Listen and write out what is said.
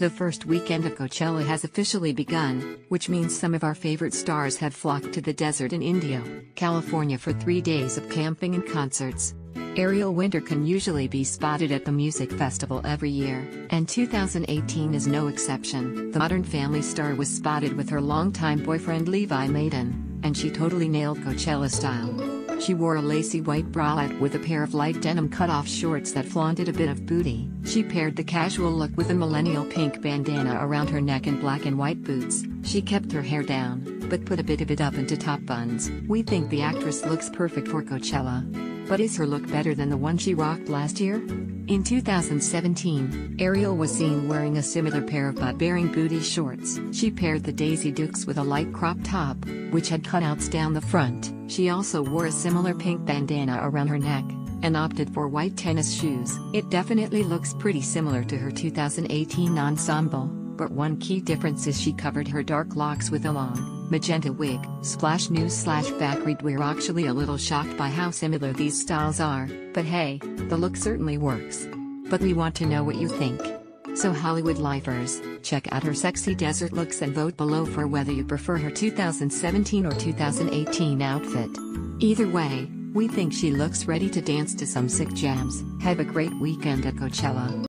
The first weekend of Coachella has officially begun, which means some of our favorite stars have flocked to the desert in Indio, California for 3 days of camping and concerts. Ariel Winter can usually be spotted at the music festival every year, and 2018 is no exception. The Modern Family star was spotted with her longtime boyfriend Levi Madden, and she totally nailed Coachella style. She wore a lacy white bralette with a pair of light denim cut-off shorts that flaunted a bit of booty. She paired the casual look with a millennial pink bandana around her neck and black and white boots. She kept her hair down, but put a bit of it up into top buns. We think the actress looks perfect for Coachella. But is her look better than the one she rocked last year? In 2017, Ariel was seen wearing a similar pair of butt-bearing booty shorts. She paired the Daisy Dukes with a light crop top, which had cutouts down the front. She also wore a similar pink bandana around her neck, and opted for white tennis shoes. It definitely looks pretty similar to her 2018 ensemble, but one key difference is she covered her dark locks with a long, magenta wig. Splash News/Backgrid. We're actually a little shocked by how similar these styles are, but hey, the look certainly works. But we want to know what you think. So Hollywood lifers, check out her sexy desert looks and vote below for whether you prefer her 2017 or 2018 outfit. Either way, we think she looks ready to dance to some sick jams. Have a great weekend at Coachella.